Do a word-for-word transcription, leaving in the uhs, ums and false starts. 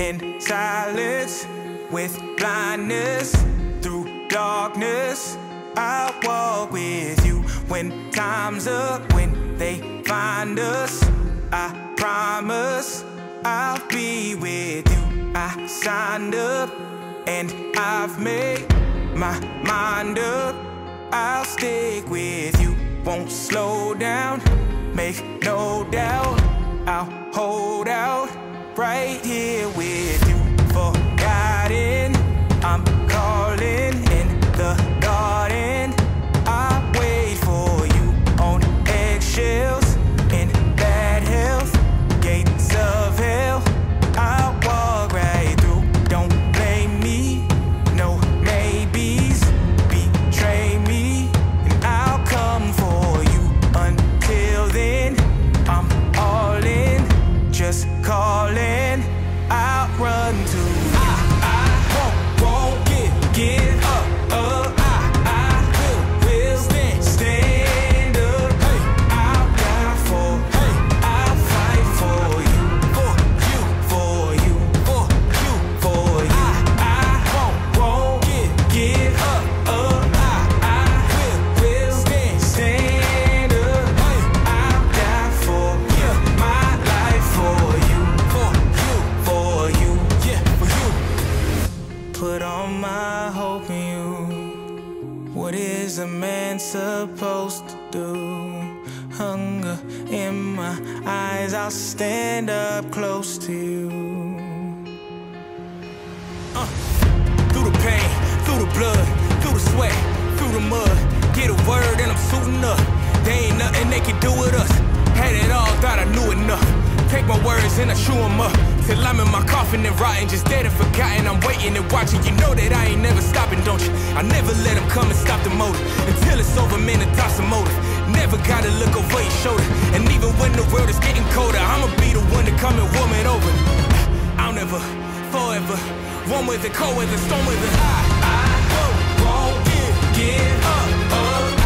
in silence, with blindness, through darkness, I'll walk with you. When time's up, when they find us, I promise I'll be with you. I signed up and I've made my mind up, I'll stick with you. Won't slow down, make no doubt, I'll hold out right here with you. Forgotten, I'm calling in the garden, I wait for you on eggshells, in bad health, gates of hell, I'll walk right through. Don't blame me, no maybes, betray me, and I'll come for you. Until then, I'm all in, just calling, I'll run to you. I, I won't, won't get, get up, up. A man supposed to do? Hunger in my eyes, I'll stand up close to you. Uh, through the pain, through the blood, through the sweat, through the mud, get a word and I'm suiting up. They ain't nothing they can do with us. Had it all, thought I knew enough. Take my words and I chew them up. Till I'm in my coffin and rotting, just dead and forgotten. I'm waiting and watching. You know that I ain't never stopping, don't you? I never let them come and stop the motor. Until it's over, man, adopt some motive. Never gotta look over your shoulder. And even when the world is getting colder, I'ma be the one to come and warm it over. I'll never, forever, warm with the cold weather, storm with the high. I won't, won't give, give up, up.